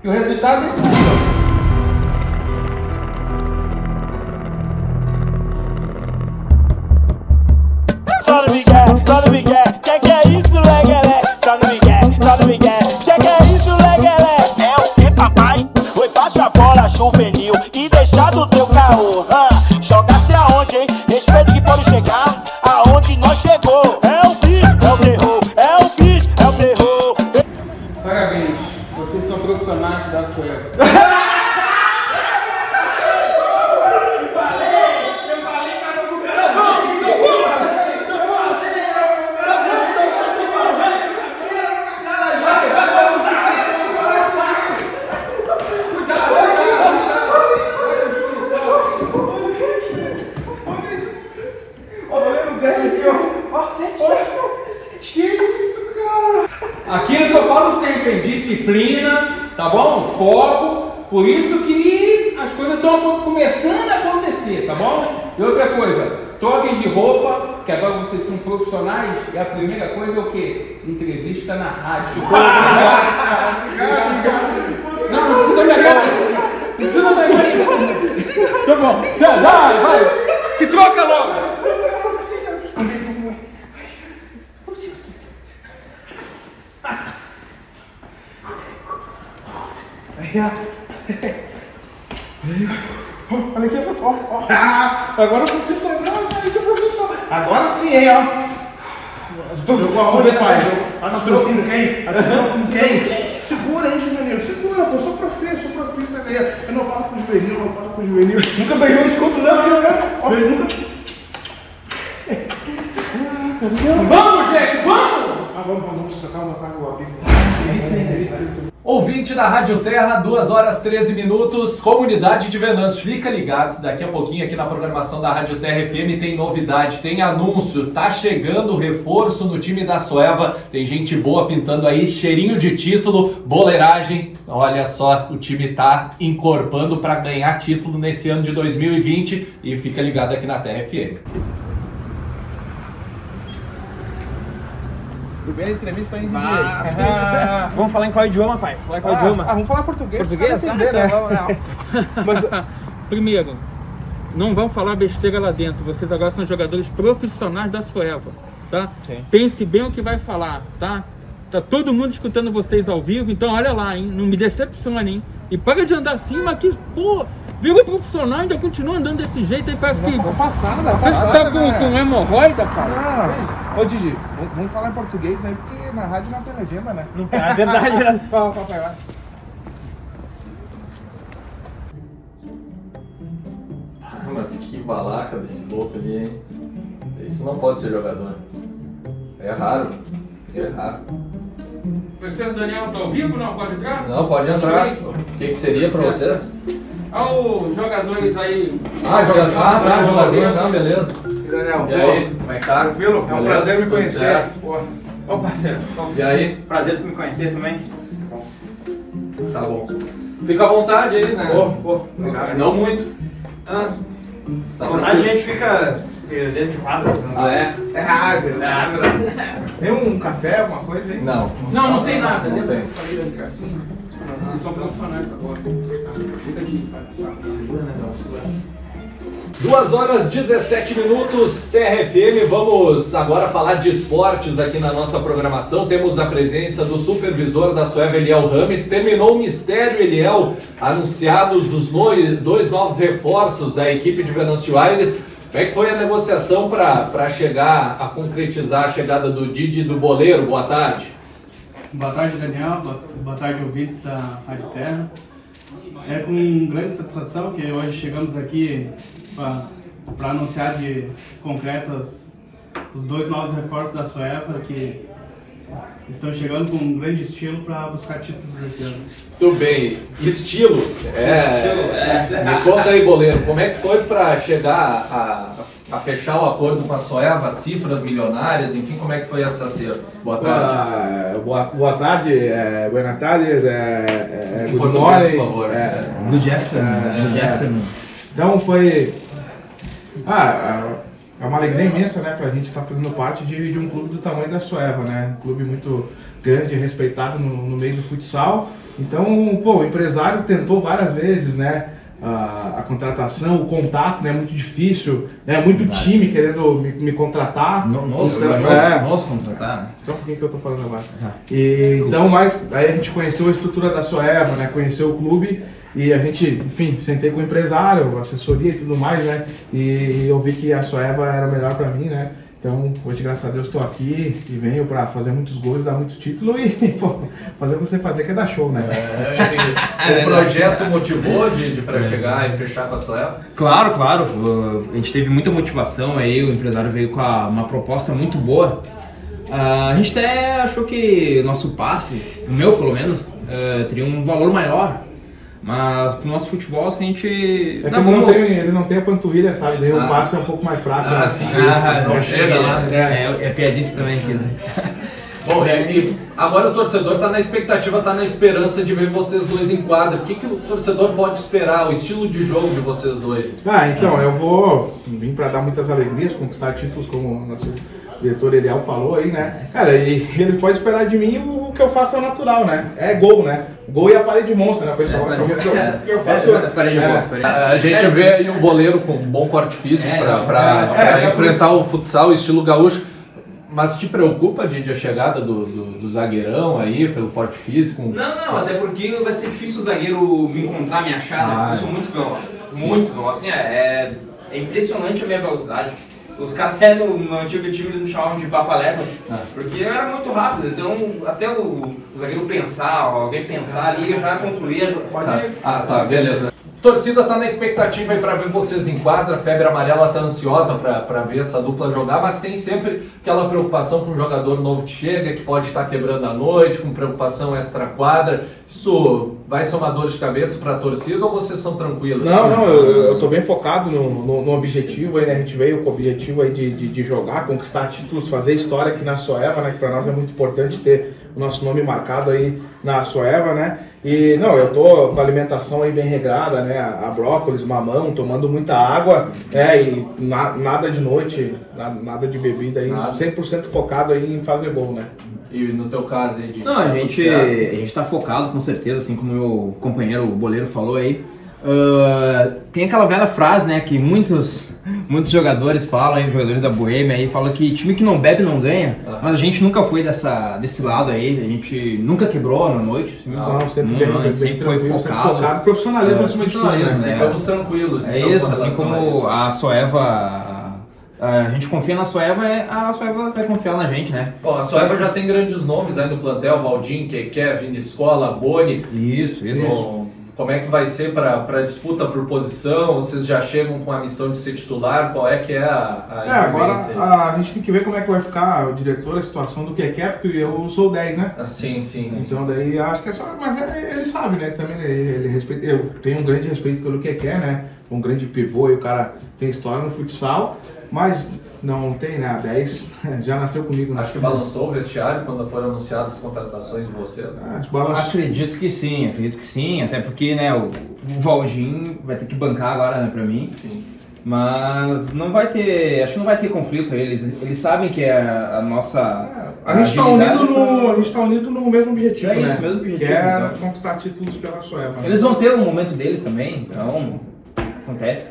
E o resultado é esse aqui, ó. Só não me quer, só não me quer, que é isso, legalé? Só não me quer, só não me quer, que é isso, legalé? É o que, papai? Foi baixa a bola, juvenil, e deixar do teu caô. Jogar-se aonde, hein? Respeito que pode chegar aonde nós chegou. É o bicho, é o terror, é o bicho, é o terror. Parabéns, vocês são profissionais das coisas. Aquilo que eu falo sempre, hein? Disciplina, tá bom? Foco, por isso que as coisas estão começando a acontecer, tá bom? E outra coisa, troquem de roupa, que agora vocês são profissionais, e a primeira coisa é o quê? Entrevista na rádio. Não, não precisa me agradecer, não precisa me agradecer. Tá bom, vai, vai, se troca logo. Olha aqui, ó. Agora o profissional, agora sim, hein, ó. Jogou aonde, pai? Assassino quem? Assassino quem? Segura, hein, juvenil? Segura, pô. Sou professor. Eu não falo com o juvenil, Nunca beijou o escudo, não. Eu nunca. Vamos, gente, vamos! Vamos trocar uma carga do amigo. Ouvinte da Rádio Terra, 2 horas 13 minutos, comunidade de Venâncio, fica ligado, daqui a pouquinho aqui na programação da Rádio Terra FM tem novidade, tem anúncio, tá chegando reforço no time da Soeva, tem gente boa pintando aí, cheirinho de título, boleiragem, olha só, o time tá encorpando para ganhar título nesse ano de 2020 e fica ligado aqui na Terra FM. Bem, entrevista em vamos falar em qual idioma, pai? Falar em qual idioma? Vamos falar português. Português? Não, não. Mas... Primeiro, não vão falar besteira lá dentro. Vocês agora são jogadores profissionais da Soeva, tá? Sim. Pense bem o que vai falar, tá? Tá todo mundo escutando vocês ao vivo, então olha lá, hein? Não me decepcione, hein? E para de andar assim, mas que, pô, virou profissional, ainda continua andando desse jeito aí, parece que... Parece que tá com hemorroida, cara. Ô, Didi, vamos falar em português aí, porque na rádio não tem legenda, né? Não tem, é verdade. Mas que balaca desse louco ali, hein? Isso não pode ser jogador. É raro. É raro. Professor Daniel, tá ao vivo? Não? Pode entrar? Não, pode entrar. O que seria pra vocês? Ah, os jogadores aí. Ah, jogador. Ah, tá, jogador, tá, beleza. E Daniel, e aí? Como é que tá? Tranquilo? É um prazer me conhecer. Ô, parceiro. E aí? Prazer me conhecer também. Tá bom. Fica à vontade aí, né? Não muito. A gente fica... dentro de quadro. Ah, é? É água. Tem um café, alguma coisa aí? Não. Não, não tem nada. Não tem. Vocês são profissionais agora. Fica aqui. 2 horas 17 minutos, Terra FM, vamos agora falar de esportes aqui na nossa programação. Temos a presença do supervisor da Soeva, Eliel Ramos. Terminou o mistério, Eliel, anunciados os dois novos reforços da equipe de Venâncio Aires. Como é que foi a negociação para chegar a concretizar a chegada do Didi e do Boleiro? Boa tarde. Boa tarde, Daniel. Boa tarde, ouvintes da Rádio Terra. É com grande satisfação que hoje chegamos aqui para anunciar de concreto os dois novos reforços da Soeva que estão chegando com um grande estilo para buscar títulos esse ano. Muito bem. Estilo? É. Me conta aí, Boleiro, como é que foi para chegar a fechar o acordo com a Soeva, cifras milionárias, enfim, como é que foi esse acerto? Boa tarde. Boa tarde, buenas tardes. Em português, por favor. Good afternoon. Então foi... É uma alegria imensa, né, pra gente estar fazendo parte de um clube do tamanho da Soeva, né? Um clube muito grande, respeitado no meio do futsal, Então, pô, o empresário tentou várias vezes, né? A contratação, o contato, né? Muito difícil, né? Muito time querendo me contratar. Nós contratar, né? Então por que eu tô falando agora? E, então, mas aí a gente conheceu a estrutura da Soeva, né? Conheceu o clube e a gente, enfim, sentei com o empresário, assessoria e tudo mais, né? E eu vi que a Soeva era melhor pra mim, né? Então, hoje, graças a Deus, estou aqui e venho para fazer muitos gols, dar muito título e pô, fazer o que você fazer, que é dar show, né? O projeto motivou para chegar e fechar com a sua época? Claro, claro. A gente teve muita motivação aí, o empresário veio com uma proposta muito boa. A gente até achou que nosso passe, o meu pelo menos, teria um valor maior. Mas pro nosso futebol, assim, a gente... É que ele não tem a panturrilha, sabe? Daí o passe é um pouco mais fraco. Ah, né? Sim. Ah, não chega lá. É piadista também aqui, né? Bom, e agora o torcedor está na expectativa, está na esperança de ver vocês dois em quadra. O que o torcedor pode esperar? O estilo de jogo de vocês dois? Ah, então, eu vim para dar muitas alegrias, conquistar títulos, como o nosso diretor Eliel falou aí, né? Cara, ele pode esperar de mim o que eu faço é o natural, né? É gol, né? Gol e a parede monstra, né, pessoal? A gente vê aí um boleiro com um bom corte físico para enfrentar o futsal, o estilo gaúcho. Mas te preocupa, Didi, a chegada do zagueirão aí, pelo porte físico? Não, até porque vai ser difícil o zagueiro me encontrar, me achar, né? Eu sou muito veloz, muito veloz. Assim, é impressionante a minha velocidade. Os caras até no antigo time eles me chamavam de papaletas, porque eu era muito rápido, então até o zagueiro pensar, alguém pensar ali, eu já concluía, beleza. Torcida tá na expectativa aí para ver vocês em quadra, a Febre Amarela tá ansiosa para ver essa dupla jogar, mas tem sempre aquela preocupação com um jogador novo que chega, que pode estar quebrando a noite, com preocupação extra-quadra. Isso vai ser uma dor de cabeça para a torcida ou vocês são tranquilos? Não, eu tô bem focado no objetivo aí, né? A gente veio com o objetivo aí de jogar, conquistar títulos, fazer história aqui na Soeva, né? Que para nós é muito importante ter o nosso nome marcado aí na Soeva, né? E não, eu tô com a alimentação aí bem regrada, né? A brócolis, mamão, tomando muita água, né? E nada de noite, nada de bebida aí, 100% focado aí em fazer gol, né? E no teu caso aí de... Não, a gente tá focado com certeza, assim como meu companheiro o Boleiro falou aí. Tem aquela velha frase, né, que muitos jogadores falam, aí, jogadores da Boêmia aí, falam que time que não bebe não ganha, mas a gente nunca foi desse lado aí, a gente nunca quebrou na noite. Não, a gente sempre foi focado. Profissionalismo, acima de tudo, né? Ficamos tranquilos. É então, isso, assim como a Soeva... A gente confia na Soeva, a Soeva vai confiar na gente, né? Bom, a Soeva já tem grandes nomes aí no plantel, Valdim, Kevin, Escola, Boni. Isso. Como é que vai ser para disputa por posição? Vocês já chegam com a missão de ser titular? Qual é que é a influência? Agora a gente tem que ver como é que vai ficar o diretor, a situação do que é, porque eu sou 10, né? Sim. Então daí acho que é só... Mas ele sabe, né? Também ele respeita... Eu tenho um grande respeito pelo que é, né? Um grande pivô e o cara tem história no futsal. Mas não tem, né? A 10 já nasceu comigo. Né? Acho que balançou o vestiário quando foram anunciadas as contratações de vocês. Né? Acredito que sim. Até porque, né, o Valdim vai ter que bancar agora, né, pra mim. Sim. Mas não vai ter, acho que não vai ter conflito. Eles sabem que é a nossa... A gente está unido no mesmo objetivo, né? É isso, mesmo objetivo. Que é conquistar títulos pela Soeva. Eles vão ter um momento deles também, então... Acontece,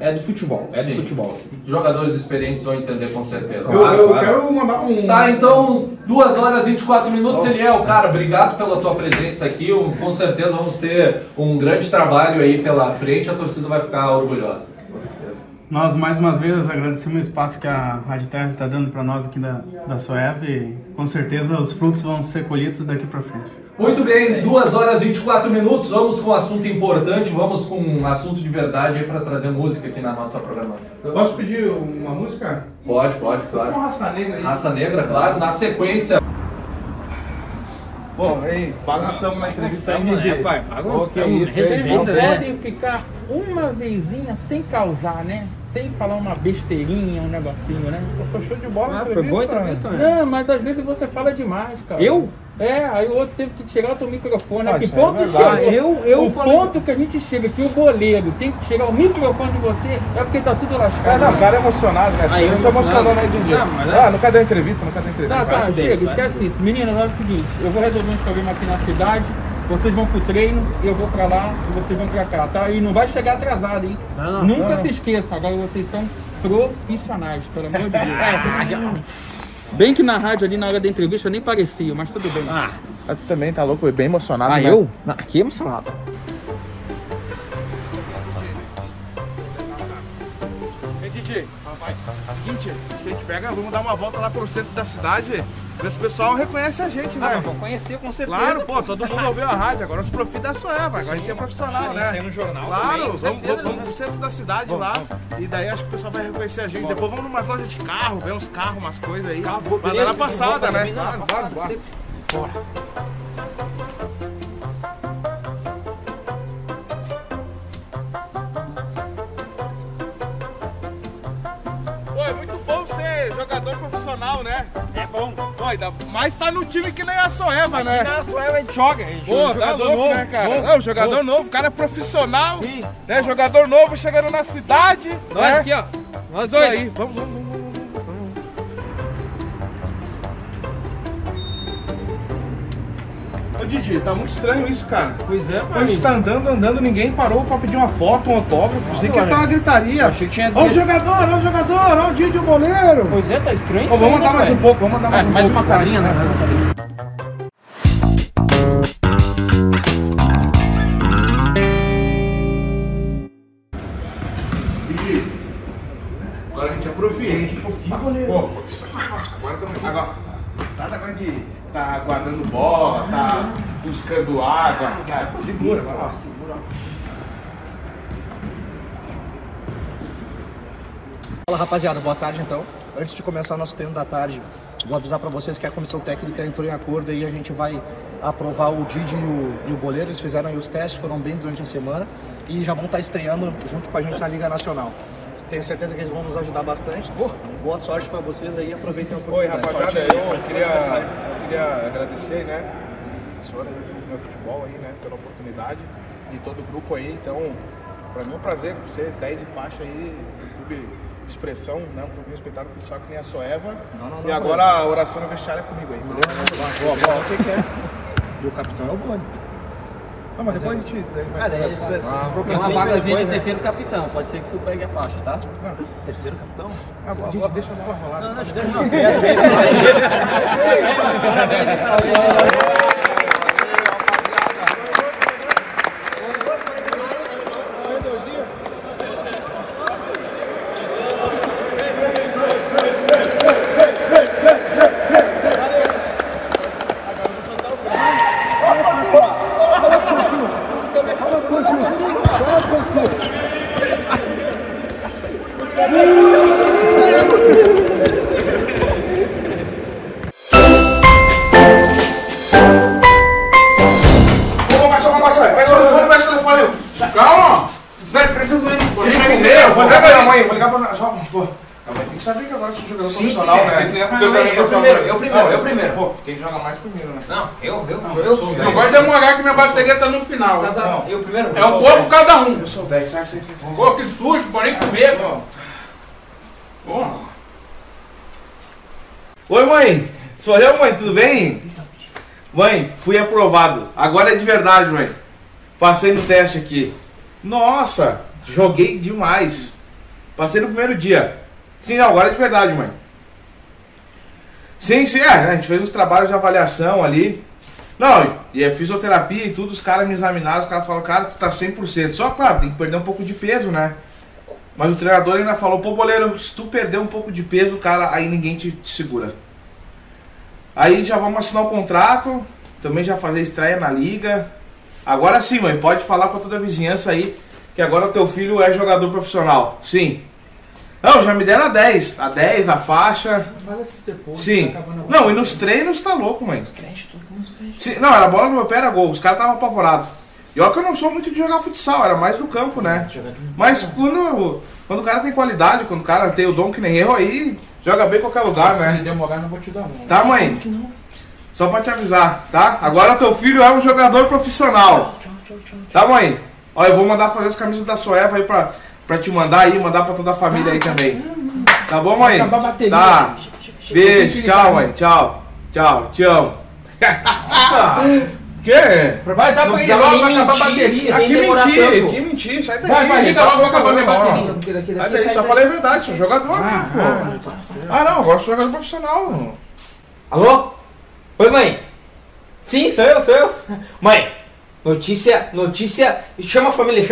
é do futebol, do futebol. Jogadores experientes vão entender com certeza. Eu quero mandar um... Tá, então, 2h24, Eliel, cara, obrigado pela tua presença aqui. Com certeza vamos ter um grande trabalho aí pela frente, a torcida vai ficar orgulhosa. Com certeza. Nós, mais uma vez, agradecemos o espaço que a Rádio Terra está dando para nós aqui da Soeva e, com certeza, os frutos vão ser colhidos daqui para frente. Muito bem, 2h24, vamos com um assunto importante, vamos com um assunto de verdade para trazer música aqui na nossa programação. Posso pedir uma música? Pode, claro. Com Raça Negra aí. Raça Negra, claro, na sequência. Bom, aí, passamos na entrevista aí, né, pai? Podem ficar uma vezinha sem causar, né? Sem falar uma besteirinha, um negocinho, né? Foi show de bola, foi boa entrevista, né? Não, mas às vezes você fala demais, cara. Eu? É, aí o outro teve que tirar o teu microfone. Que ponto chegou? O ponto que a gente chega, que o Boleiro tem que tirar o microfone de você, é porque tá tudo lascado. Não, o cara é emocionado, né? Eu sou emocionado, né, Didi? Nunca deu entrevista. Tá, chega, esquece isso. Menina, agora é o seguinte, eu vou resolver uns problemas aqui na cidade. Vocês vão pro treino, eu vou pra lá e vocês vão pra cá, tá? E não vai chegar atrasado, hein? Não, nunca não. Se esqueça, agora vocês são profissionais, pelo amor de Deus. Bem que na rádio ali, na hora da entrevista, eu nem parecia, mas tudo bem. Ah, tu também tá louco, bem emocionado, né? Eu? Não, aqui é emocionado. Ei, Didi, seguinte, a gente pega, vamos dar uma volta lá pro centro da cidade. Mas o pessoal reconhece a gente, né? Ah, vão conhecer, com certeza. Claro, pô, todo mundo ouviu a rádio, agora os profis da sua época, agora a gente é profissional, né? Saiu no jornal, claro, também, vamos pro centro da cidade lá, e daí acho que o pessoal vai reconhecer a gente. Bom. Depois vamos numa loja de carro, ver uns carros, umas coisas aí. Acabou, mas beleza, passada, né? Claro, bora, bora. Bora. Profissional, né? É bom. Mas tá no time que nem a Soeva, né? A Soeva joga, gente. Pô, jogador novo, né, cara? Novo, não, jogador novo, o cara é profissional, sim, né? Jogador novo chegando na cidade. Nós aqui, ó. Nós dois. Aí. Vamos. Ô, Didi, tá muito estranho isso, cara. Pois é, mano. A gente tá andando, ninguém parou pra pedir uma foto, um autógrafo. Pensei que ia estar uma gritaria. Achei que tinha... Olha o jogador, olha o Didi, o goleiro. Pois é, tá estranho. Ó, vamos andar mais um pouco, mais uma carinha, né? Didi, agora a gente é profi, hein? Goleiro. Pô, profissional. Agora tá guardando bola, tá buscando água, cara. Segura, vai lá. Segura. Fala, rapaziada, boa tarde então. Antes de começar o nosso treino da tarde, vou avisar pra vocês que a comissão técnica entrou em acordo e a gente vai aprovar o Didi e o Boleiro. Eles fizeram aí os testes, foram bem durante a semana e já vão estar estreando junto com a gente na Liga Nacional. Tenho certeza que eles vão nos ajudar bastante. Boa sorte pra vocês aí, aproveitem a oportunidade. Oi, rapaziada, eu queria agradecer, né, a senhora do meu futebol aí, né, pela oportunidade e todo o grupo aí. Então, pra mim é um prazer ser 10 e faixa aí, um clube de expressão, né, um clube respeitado, um futsal que nem a Soeva. E agora a oração no vestiário é comigo aí, beleza? Boa. O que é? E o capitão é o Boni. Não, mas depois a gente vai... Tem uma vagazinha de terceiro capitão, pode ser que tu pegue a faixa, tá? Não. Terceiro capitão? Ah, bom, gente, deixa a bola rolar. Não, deixa eu rolar. Parabéns. Não vai demorar que minha bateria tá no final. Não, eu primeiro. É um pouco cada um. Eu sou 10, sai, pô, que susto, pode nem comer. Pô. Oi, mãe. Sou eu, mãe, tudo bem? Mãe, fui aprovado. Agora é de verdade, mãe. Passei no teste aqui. Nossa, joguei demais. Passei no primeiro dia. Sim, agora é de verdade, mãe. Sim, a gente fez uns trabalhos de avaliação ali. Não, e é fisioterapia e tudo, os caras me examinaram, os caras falaram, cara, tu tá 100%. Só, claro, tem que perder um pouco de peso, né? Mas o treinador ainda falou, pô, Boleiro, se tu perder um pouco de peso, cara, aí ninguém te segura. Aí já vamos assinar o contrato, também já fazer estreia na liga. Agora sim, mãe, pode falar pra toda a vizinhança aí, que agora o teu filho é jogador profissional. Sim. Não, já me deram a 10, a faixa. Sim. Não, e nos treinos tá louco, mãe. Sim. Não, era bola no meu pé, era gol. Os caras estavam apavorados. E olha que eu não sou muito de jogar futsal, era mais do campo, né? Mas quando o cara tem qualidade, quando o cara tem o dom que nem eu, aí joga bem em qualquer lugar, né? Se demorar, não vou te dar mão. Tá, mãe? Só pra te avisar, tá? Agora teu filho é um jogador profissional. Tá, mãe? Ó, eu vou mandar fazer as camisas da Soeva aí pra te mandar aí, mandar pra toda a família aí também. Tá bom, mãe? Tá. Beijo, tchau, mãe. Tchau. Tchau. Quê? Vai dar pra ligar logo, vai acabar a bateria. Que mentir, sai daí. Vai ligar logo, vai acabar a minha bateria. Sai daí, só falei a verdade, sou jogador. Não, agora sou jogador profissional. Alô? Oi, mãe? Sim, sou eu. Mãe, notícia. Chama a família.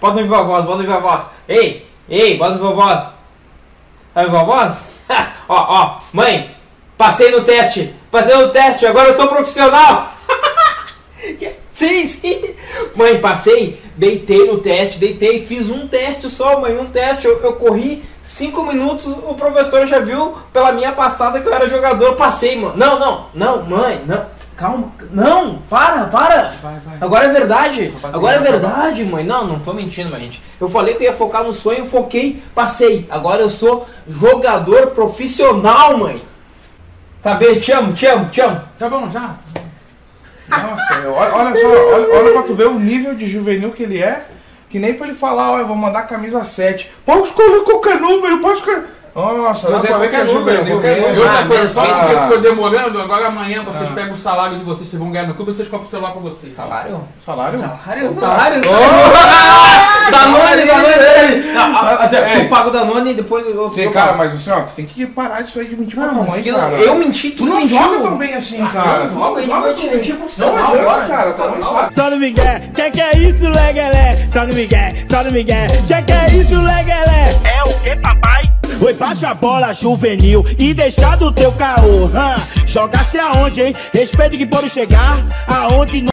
Bota no viva voz. Ei, bota no viva voz. Tá no viva voz? Ó, mãe. Passei no teste, agora eu sou profissional. Sim. Mãe, passei, deitei no teste, fiz um teste só, mãe, eu corri 5 minutos, o professor já viu pela minha passada que eu era jogador, passei, mano. Não, mãe, não, calma, não, para. Vai. Agora é verdade, mãe, não tô mentindo, minha gente. Eu falei que eu ia focar no sonho, foquei, passei, agora eu sou jogador profissional, mãe. Tá bem, te amo. Tá bom, já. Nossa, olha pra tu ver o nível de juvenil que ele é, que nem pra ele falar, ó, eu vou mandar camisa 7. Pode escolher qualquer número, pode escolher... Nossa, dá pra ver que é juvenil. E outra coisa, só porque ficou demorando, agora amanhã vocês pegam o salário de vocês, vocês vão ganhar no clube e vocês compram o celular pra vocês. Salário? Danone! Tu paga o Danone e depois eu... Sim, cara, mas assim, ó, tu tem que parar disso aí de mentir pra tua mãe, cara. Eu menti, tu não joga também assim, cara. Não adianta, cara, tua mãe sabe. Só no Miguel, que é isso, legalé? Só no Miguel, que é isso, legalé? É o que, papai? Oi, baixa a bola, juvenil, e deixar do teu caô. Jogar-se aonde, hein? Respeito que pode chegar aonde não.